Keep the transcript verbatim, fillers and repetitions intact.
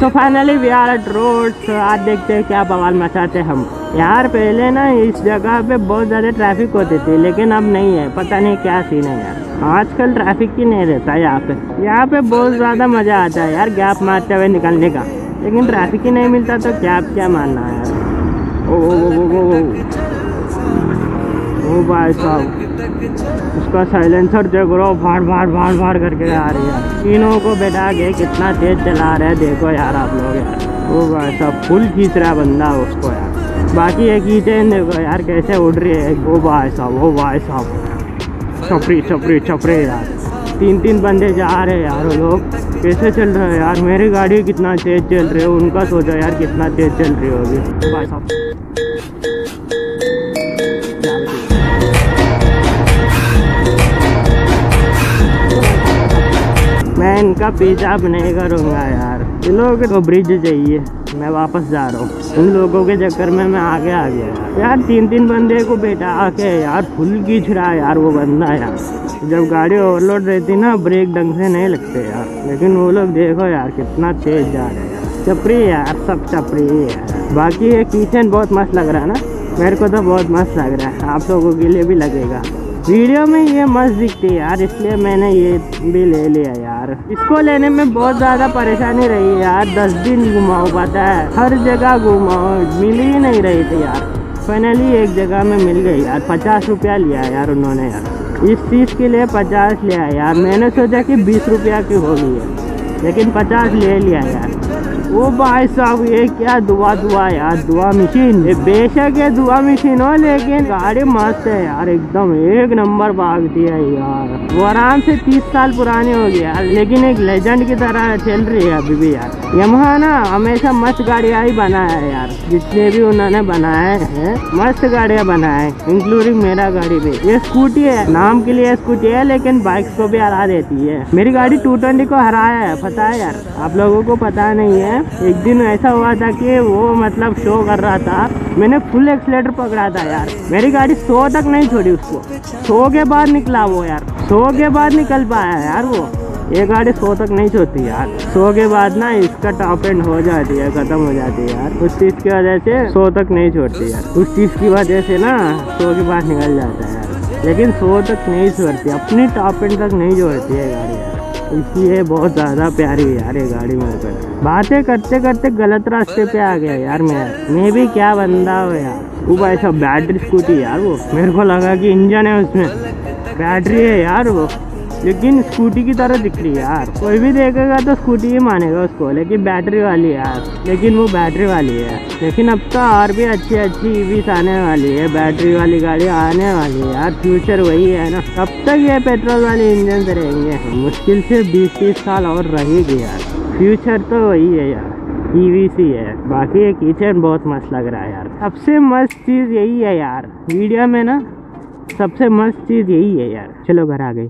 तो finally we are at road. आज देखते हैं क्या बवाल मचाते हैं हम। यार पहले ना इस जगह पे बहुत ज़्यादा ट्रैफिक होती थी, लेकिन अब नहीं है, पता नहीं क्या सीन है यार। आजकल ट्रैफिक ही नहीं रहता यहाँ पे। यहाँ पे बहुत ज़्यादा मज़ा आता है यार गैप मारते हुए निकलने का, लेकिन ट्रैफिक ही नहीं मिलता तो क्या क्या मानना है यार। ओ ओ ओ ओ ओ भाई साहब, उसका साइलेंसर देखो रो भाड़ भाड़ भाड़ भाड़ करके आ रही है। तीनों को बैठा के कितना तेज चला रहे देखो यार आप लोग यार। ओ भाई साहब फुल खींच रहा बंदा उसको यार। बाकी एक ही ट्रेन देखो यार कैसे उड़ रही है। ओ भाई साहब, ओ भाई साहब, छपरी छपरी छपरे यार। तीन तीन बंदे जा रहे हैं यार। वो लोग कैसे चल रहे हैं यार। मेरी गाड़ी कितना तेज़ चल रही है, उनका सोचो यार कितना तेज़ चल रही होगी। ओ भाई साहब मैं इनका पेशाब नहीं करूँगा यार। इन लोगों को ब्रिज चाहिए। मैं वापस जा रहा हूँ। उन लोगों के चक्कर में मैं आगे आ गया यार। तीन तीन बंदे को बेटा आके यार फुल खींच रहा है यार वो बंदा यार। जब गाड़ी ओवरलोड रहती ना ब्रेक ढंग से नहीं लगते यार, लेकिन वो लोग देखो यार कितना तेज जा रहे हैं। चपरी यार, सब चपरी यार। बाकी ये किचन बहुत मस्त लग रहा है ना, मेरे को तो बहुत मस्त लग रहा है, आप लोगों के लिए भी लगेगा। वीडियो में ये मस्त दिखती है यार, इसलिए मैंने ये भी ले लिया यार। इसको लेने में बहुत ज़्यादा परेशानी रही यार। दस दिन घुमाओ, पता है, हर जगह घुमाओ, मिल ही नहीं रही थी यार। फाइनली एक जगह में मिल गई यार। पचास रुपया लिया यार उन्होंने यार। इस चीज़ के लिए पचास लिया यार। मैंने सोचा कि बीस रुपया की होगी यार, लेकिन पचास ले लिया यार। वो भाई साहब ये क्या दुआ दुआ यार, दुआ मशीन। ये बेशक ये दुआ मशीन हो, लेकिन गाड़ी मस्त है यार, एकदम एक नंबर भागती है यार। वो आराम से तीस साल पुरानी होगी यार, लेकिन एक लेजेंड की तरह चल रही है अभी भी यार। यमहा ना हमेशा मस्त गाड़ियाँ ही बनाया है यार। जितने भी उन्होंने बनाए हैं मस्त गाड़ियाँ बनाए, इंक्लूडिंग मेरा गाड़ी भी। ये स्कूटी है, नाम के लिए स्कूटी है, लेकिन बाइक्स को भी हरा देती है। मेरी गाड़ी टू ट्वेंटी को हराया है, पता है यार। आप लोगों को पता नहीं है, एक दिन ऐसा हुआ था कि वो मतलब शो कर रहा था, मैंने फुल एक्सीलेटर पकड़ा था यार। मेरी गाड़ी सौ तक नहीं छोड़ी उसको, सौ के बाद निकला वो यार, सौ के बाद निकल पाया यार वो। ये गाड़ी सौ तक नहीं छोड़ती यार, सौ के बाद ना इसका टॉप एंड हो जाती है, खत्म हो जाती है यार। उस चीज़ की वजह से सौ तक नहीं छोड़ती यार। उस चीज़ की वजह से ना सौ के बाद निकल जाता है यार, लेकिन सौ तक नहीं छोड़ती, अपनी टॉप एंड तक नहीं छोड़ती है गाड़ी यार। इसलिए बहुत ज़्यादा प्यारी यार ये गाड़ी। मेरे को बातें करते करते गलत रास्ते पे आ गया यार मैं। मैं भी क्या बंदा हो यार। वो भाई साहब बैटरी स्कूटी यार, वो मेरे को लगा कि इंजन है उसमें, बैटरी है यार वो, लेकिन स्कूटी की तरह दिख रही है यार। कोई भी देखेगा तो स्कूटी ही मानेगा उसको, लेकिन बैटरी वाली यार। लेकिन वो बैटरी वाली है, लेकिन अब तो और भी अच्छी अच्छी ईवीस आने वाली है, बैटरी वाली गाड़ी आने वाली है यार। फ्यूचर वही है ना। तब तक ये पेट्रोल वाले इंजन से रहेंगे मुश्किल से बीस तीस साल और रहेगी यार। फ्यूचर तो वही है यार, ईवी सी है। बाकी ये किचन बहुत मस्त लग रहा है यार। सबसे मस्त चीज़ यही है यार वीडियो में ना, सबसे मस्त चीज़ यही है यार। चलो घर आ गई।